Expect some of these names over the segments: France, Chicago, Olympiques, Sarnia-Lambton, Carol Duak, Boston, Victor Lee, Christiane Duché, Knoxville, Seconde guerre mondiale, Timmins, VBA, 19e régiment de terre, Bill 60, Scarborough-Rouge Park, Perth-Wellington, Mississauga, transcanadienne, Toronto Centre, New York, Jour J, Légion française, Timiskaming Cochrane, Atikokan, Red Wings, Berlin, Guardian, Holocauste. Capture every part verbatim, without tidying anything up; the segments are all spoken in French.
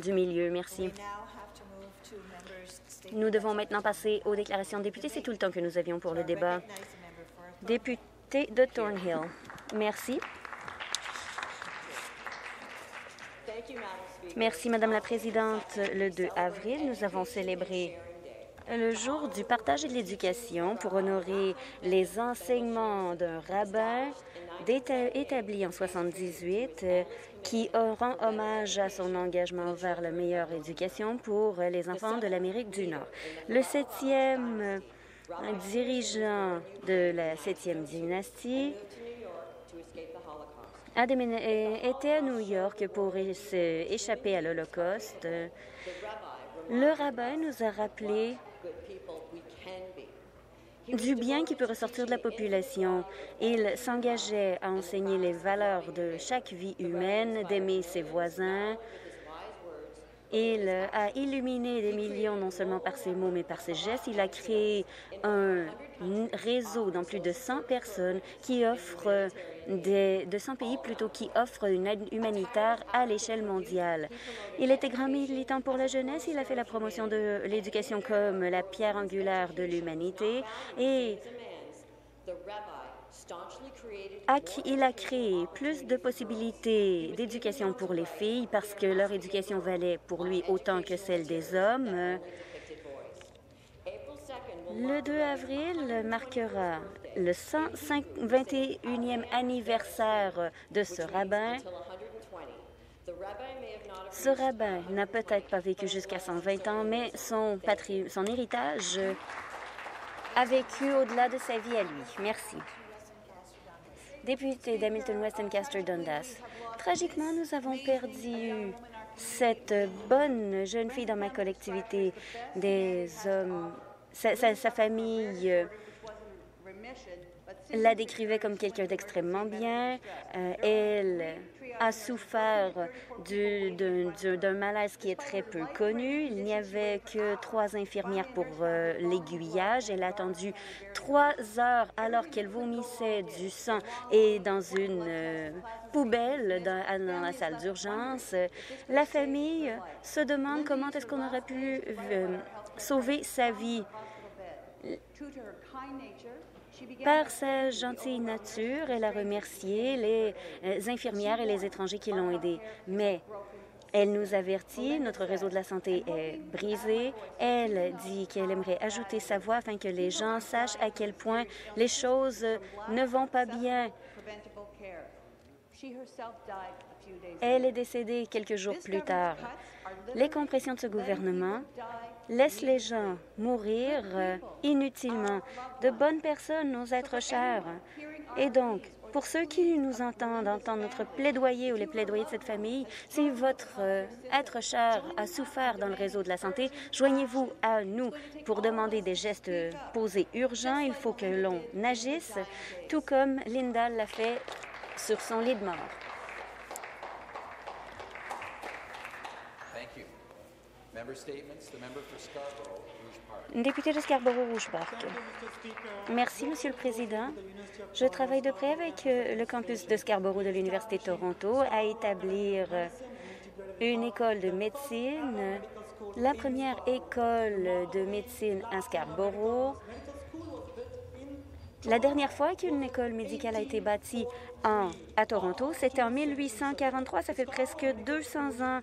du milieu. Merci. Nous devons maintenant passer aux déclarations de députés. C'est tout le temps que nous avions pour le débat. Député de Thornhill. Merci. Merci, Madame la Présidente. Le deux avril, nous avons célébré le jour du partage et de l'éducation pour honorer les enseignements d'un rabbin établi en soixante-dix-huit qui rend hommage à son engagement vers la meilleure éducation pour les enfants de l'Amérique du Nord. Le septième dirigeant de la septième dynastie était à New York pour échapper à l'Holocauste. Le rabbin nous a rappelé du bien qui peut ressortir de la population. Il s'engageait à enseigner les valeurs de chaque vie humaine, d'aimer ses voisins. Il a illuminé des millions, non seulement par ses mots, mais par ses gestes. Il a créé un réseau dans plus de cent personnes qui offrent des, de cent pays plutôt qui offrent une aide humanitaire à l'échelle mondiale. Il était grand militant pour la jeunesse. Il a fait la promotion de l'éducation comme la pierre angulaire de l'humanité et il a créé plus de possibilités d'éducation pour les filles parce que leur éducation valait pour lui autant que celle des hommes. Le deux avril marquera le cent vingt et unième anniversaire de ce rabbin. Ce rabbin n'a peut-être pas vécu jusqu'à cent vingt ans, mais son, patrie, son héritage a vécu au-delà de sa vie à lui. Merci. Député d'Hamilton-West Lancaster-Dundas. Tragiquement, nous avons perdu cette bonne jeune fille dans ma collectivité des hommes. Sa, sa, sa famille la décrivait comme quelqu'un d'extrêmement bien. Euh, elle a souffert d'un malaise qui est très peu connu. Il n'y avait que trois infirmières pour euh, l'aiguillage. Elle a attendu trois heures alors qu'elle vomissait du sang et dans une euh, poubelle dans, dans la salle d'urgence. La famille se demande comment est-ce qu'on aurait pu euh, sauver sa vie. Par sa gentille nature, elle a remercié les infirmières et les étrangers qui l'ont aidée. Mais elle nous avertit, notre réseau de la santé est brisé. Elle dit qu'elle aimerait ajouter sa voix afin que les gens sachent à quel point les choses ne vont pas bien. Elle est décédée quelques jours plus tard. Les compressions de ce gouvernement laissent les gens mourir inutilement. De bonnes personnes, nos êtres chers. Et donc, pour ceux qui nous entendent, entendent notre plaidoyer ou les plaidoyers de cette famille, si votre être cher a souffert dans le réseau de la santé, joignez-vous à nous pour demander des gestes posés urgents. Il faut que l'on agisse, tout comme Linda l'a fait sur son lit de mort. Député de Scarborough-Rouge Park. Merci, Monsieur le Président. Je travaille de près avec le campus de Scarborough de l'Université de Toronto à établir une école de médecine, la première école de médecine à Scarborough. La dernière fois qu'une école médicale a été bâtie en, à Toronto, c'était en mille huit cent quarante-trois. Ça fait presque deux cents ans.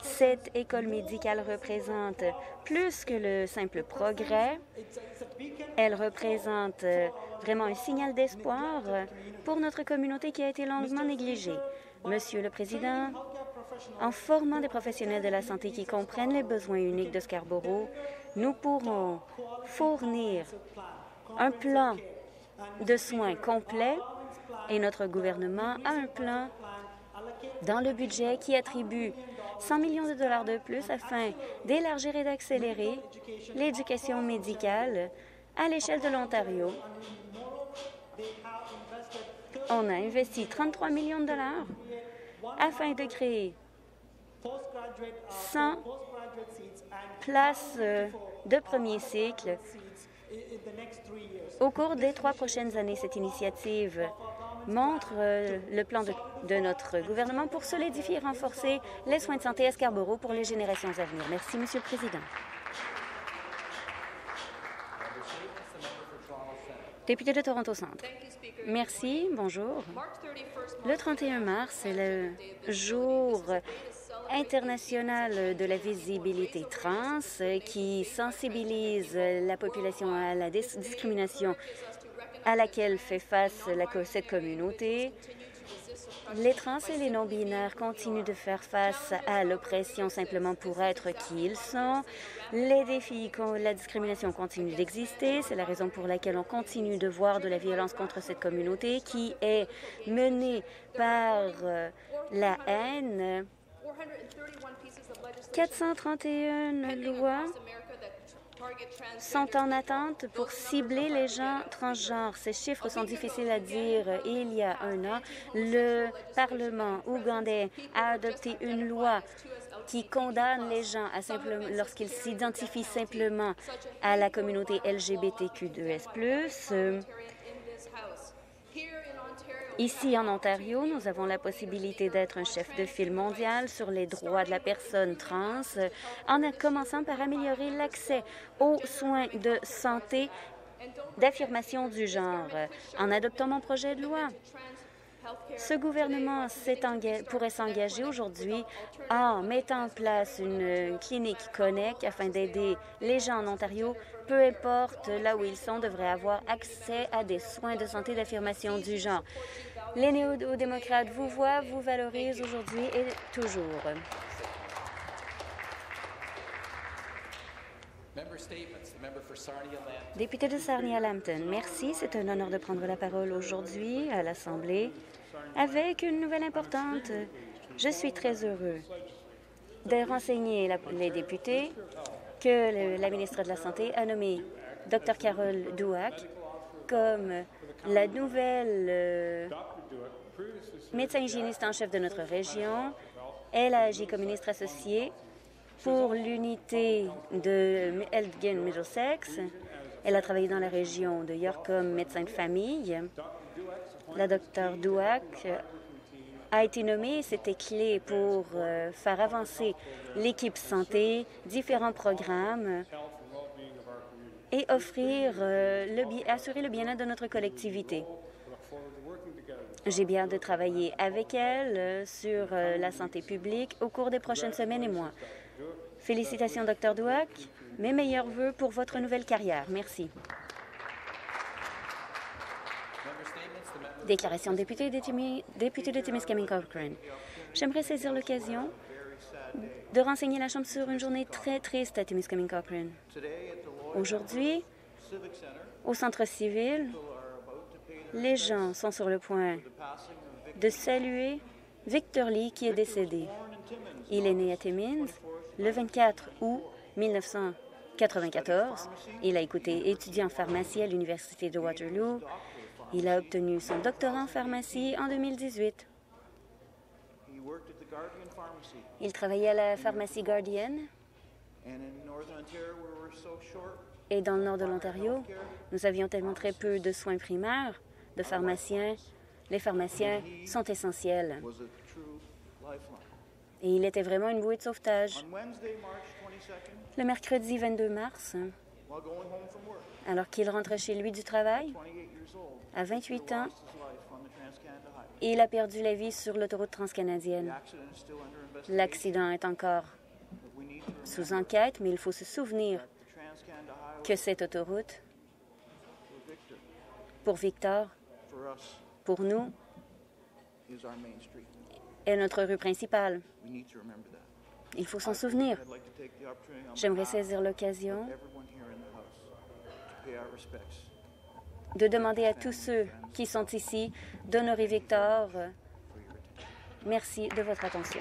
Cette école médicale représente plus que le simple progrès. Elle représente vraiment un signal d'espoir pour notre communauté qui a été longuement négligée. Monsieur le Président, en formant des professionnels de la santé qui comprennent les besoins uniques de Scarborough, nous pourrons fournir un plan de soins complets et notre gouvernement a un plan dans le budget qui attribue cent millions de dollars de plus afin d'élargir et d'accélérer l'éducation médicale à l'échelle de l'Ontario. On a investi trente-trois millions de dollars afin de créer cent places de premier cycle. Au cours des trois prochaines années, cette initiative montre euh, le plan de, de notre gouvernement pour solidifier et renforcer les soins de santé à Scarborough pour les générations à venir. Merci, Monsieur le Président. Député de Toronto Centre. Merci, bonjour. Le trente et un mars, c'est le jour international de la visibilité trans qui sensibilise la population à la dis discrimination à laquelle fait face la, cette communauté. Les trans et les non-binaires continuent de faire face à l'oppression simplement pour être qui ils sont. Les défis, la discrimination continue d'exister. C'est la raison pour laquelle on continue de voir de la violence contre cette communauté qui est menée par la haine. quatre cent trente et un lois sont en attente pour cibler les gens transgenres. Ces chiffres sont difficiles à dire. Il y a un an, le Parlement ougandais a adopté une loi qui condamne les gens à simplement lorsqu'ils s'identifient simplement à la communauté L G B T Q deux S plus. Ici, en Ontario, nous avons la possibilité d'être un chef de file mondial sur les droits de la personne trans, en commençant par améliorer l'accès aux soins de santé d'affirmation du genre. En adoptant mon projet de loi, ce gouvernement pourrait s'engager aujourd'hui en mettant en place une clinique Connect afin d'aider les gens en Ontario, peu importe là où ils sont, devraient avoir accès à des soins de santé d'affirmation du genre. Les néo-démocrates vous voient, vous valorisent aujourd'hui et toujours. Député de Sarnia-Lambton, merci. C'est un honneur de prendre la parole aujourd'hui à l'Assemblée avec une nouvelle importante. Je suis très heureux de renseigner la, les députés que le, la ministre de la Santé a nommé Dr Carol Duak comme la nouvelle euh, médecin hygiéniste en chef de notre région. Elle a agi comme ministre associée pour l'unité de Elgin Middlesex. Elle a travaillé dans la région de York comme médecin de famille. La Dr Duak a été nommée, c'était clé pour faire avancer l'équipe santé, différents programmes et offrir le, assurer le bien-être de notre collectivité. J'ai bien hâte de travailler avec elle sur la santé publique au cours des prochaines semaines et mois. Félicitations, Dr Duak. Mes meilleurs vœux pour votre nouvelle carrière. Merci. Déclaration des députés de Timiskaming Cochrane. J'aimerais saisir l'occasion de renseigner la Chambre sur une journée très triste à Timiskaming Cochrane. Aujourd'hui, au centre civil, les gens sont sur le point de saluer Victor Lee, qui est décédé. Il est né à Timmins le vingt-quatre août mille neuf cent quatre-vingt-quatorze. Il a été étudiant en pharmacie à l'Université de Waterloo. Il a obtenu son doctorat en pharmacie en deux mille dix-huit. Il travaillait à la pharmacie Guardian. Et dans le nord de l'Ontario, nous avions tellement très peu de soins primaires, de pharmaciens. Les pharmaciens sont essentiels. Et il était vraiment une bouée de sauvetage. Le mercredi vingt-deux mars, alors qu'il rentrait chez lui du travail, à vingt-huit ans, il a perdu la vie sur l'autoroute transcanadienne. L'accident est encore sous enquête, mais il faut se souvenir que cette autoroute, pour Victor, pour nous, est notre rue principale. Il faut s'en souvenir. J'aimerais saisir l'occasion de demander à tous ceux qui sont ici d'honorer Victor. Merci de votre attention.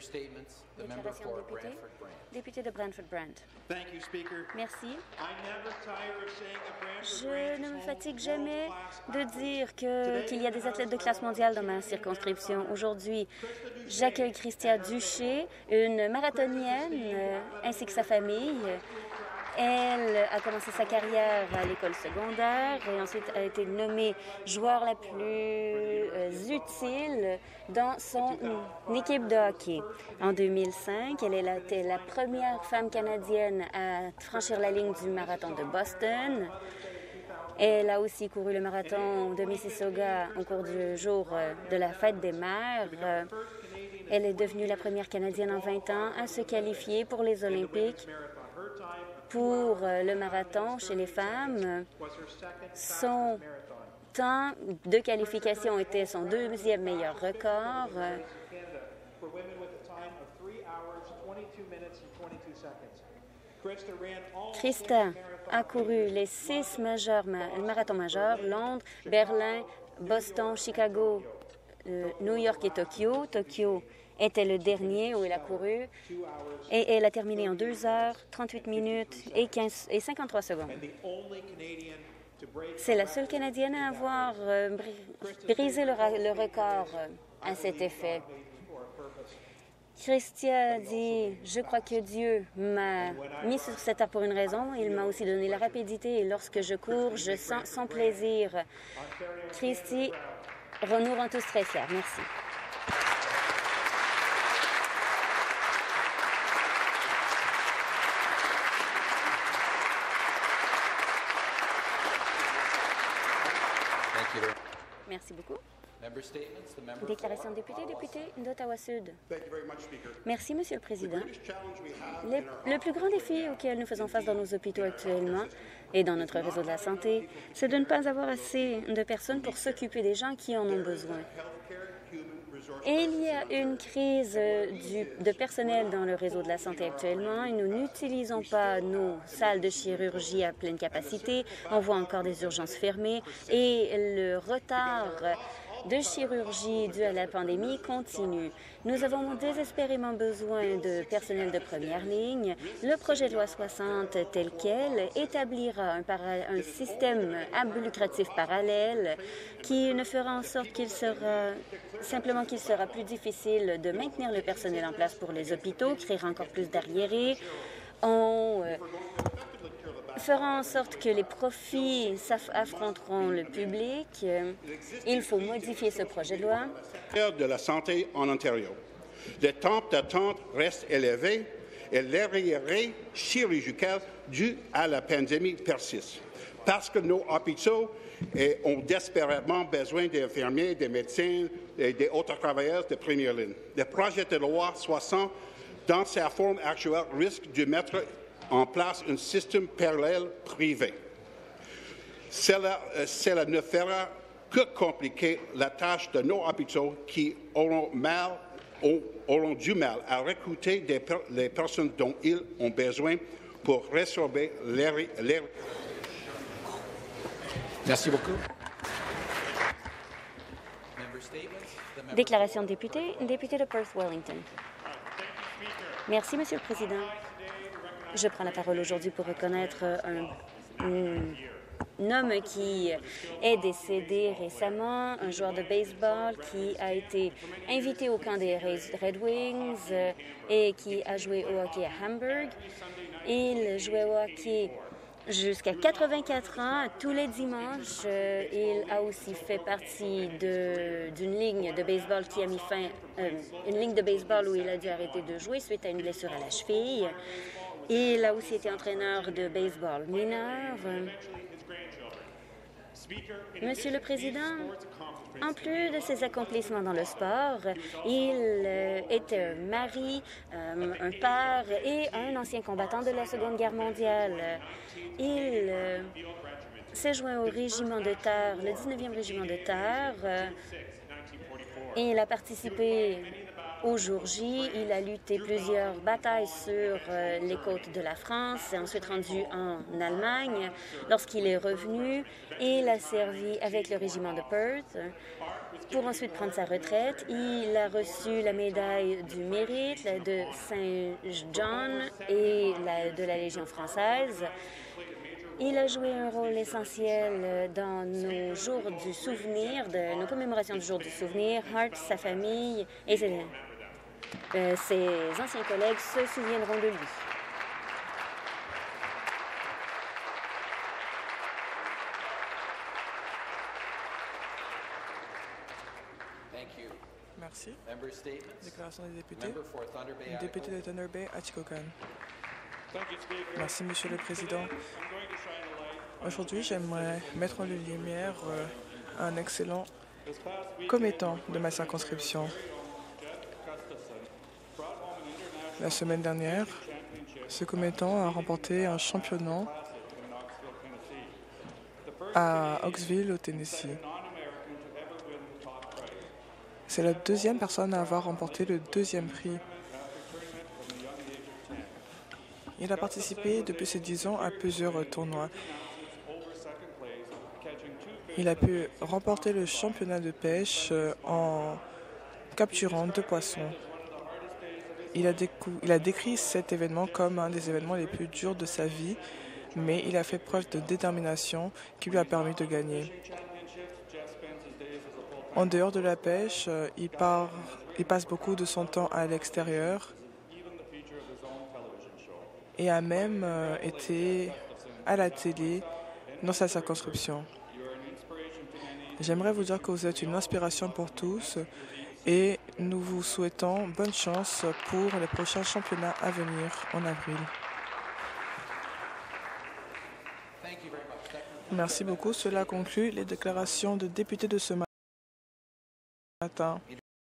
Déclaration des députés, député de Brantford-Brant. Merci. Je ne me fatigue jamais de dire que, qu'il y a des athlètes de classe mondiale dans ma circonscription. Aujourd'hui, j'accueille Christiane Duché, une marathonienne, ainsi que sa famille. Elle a commencé sa carrière à l'école secondaire et ensuite a été nommée joueur la plus utile dans son équipe de hockey. En deux mille cinq, elle était la première femme canadienne à franchir la ligne du marathon de Boston. Elle a aussi couru le marathon de Mississauga au cours du jour de la fête des mères. Elle est devenue la première Canadienne en vingt ans à se qualifier pour les Olympiques pour le marathon chez les femmes. Son temps de qualification était son deuxième meilleur record. Christa a couru les six majeurs, le marathon majeur, Londres, Berlin, Boston, Chicago, New York et Tokyo. Tokyo était le dernier où elle a couru et elle a terminé en deux heures, trente-huit minutes et cinquante-trois secondes. C'est la seule Canadienne à avoir brisé le, le record à cet effet. Christia dit « Je crois que Dieu m'a mis sur cette terre pour une raison. Il m'a aussi donné la rapidité et lorsque je cours, je sens son plaisir. » Christy, nous rend tous très fiers. Merci. Merci beaucoup. Déclaration de député, député d'Ottawa-Sud. Merci, Monsieur le Président. Le, le plus grand défi auquel nous faisons face dans nos hôpitaux actuellement et dans notre réseau de la santé, c'est de ne pas avoir assez de personnes pour s'occuper des gens qui en ont besoin. Et il y a une crise du, de personnel dans le réseau de la santé actuellement et nous n'utilisons pas nos salles de chirurgie à pleine capacité. On voit encore des urgences fermées et le retard de chirurgie due à la pandémie continue. Nous avons désespérément besoin de personnel de première ligne. Le projet de loi soixante tel quel établira un, un système lucratif parallèle qui ne fera en sorte qu'il sera simplement qu'il sera plus difficile de maintenir le personnel en place pour les hôpitaux, créera encore plus d'arriérés. On euh, fera en sorte que les profits affronteront le public. Il faut modifier ce projet de loi. ...de la santé en Ontario. Le temps d'attente reste élevé et l'arriéré chirurgical dû à la pandémie persiste. Parce que nos hôpitaux ont désespérément besoin d'infirmiers, des médecins et des autres travailleurs de première ligne. Le projet de loi soixante, dans sa forme actuelle, risque de mettre en place un système parallèle privé. Cela, cela ne fera que compliquer la tâche de nos hôpitaux qui auront, mal, auront du mal à recruter des, les personnes dont ils ont besoin pour résorber les... les... Merci beaucoup. Déclaration de député, député de Perth-Wellington. Merci, Monsieur le Président. Je prends la parole aujourd'hui pour reconnaître un, un homme qui est décédé récemment, un joueur de baseball qui a été invité au camp des Red Wings et qui a joué au hockey à Hambourg. Il jouait au hockey jusqu'à quatre-vingt-quatre ans, tous les dimanches. Il a aussi fait partie d'une ligne de baseball qui a mis fin, euh, une ligne de baseball où il a dû arrêter de jouer suite à une blessure à la cheville. Il a aussi été entraîneur de baseball mineur. Monsieur le Président, en plus de ses accomplissements dans le sport, il était un mari, un père et un ancien combattant de la Seconde guerre mondiale. Il s'est joint au régiment de terre, le dix-neuvième régiment de terre, et il a participé Au jour J, il a lutté plusieurs batailles sur euh, les côtes de la France, s'est ensuite rendu en Allemagne. Lorsqu'il est revenu, il a servi avec le régiment de Perth. Pour ensuite prendre sa retraite, il a reçu la médaille du mérite de Saint-John et la, de la Légion française. Il a joué un rôle essentiel dans nos jours du souvenir, de nos commémorations du jour du souvenir. Hart, sa famille et ses, euh, ses anciens collègues se souviendront de lui. Merci. Déclaration des députés. Député de Thunder Bay, Atikokan. Merci, Monsieur le Président. Aujourd'hui, j'aimerais mettre en lumière euh, un excellent commettant de ma circonscription. La semaine dernière, ce commettant a remporté un championnat à Knoxville, au Tennessee. C'est la deuxième personne à avoir remporté le deuxième prix. Il a participé depuis ses dix ans à plusieurs tournois. Il a pu remporter le championnat de pêche en capturant deux poissons. Il a, il a décrit cet événement comme un des événements les plus durs de sa vie, mais il a fait preuve de détermination qui lui a permis de gagner. En dehors de la pêche, il, part, il passe beaucoup de son temps à l'extérieur, et a même été à la télé dans sa circonscription. J'aimerais vous dire que vous êtes une inspiration pour tous et nous vous souhaitons bonne chance pour les prochains championnats à venir en avril. Merci beaucoup. Cela conclut les déclarations de députés de ce matin.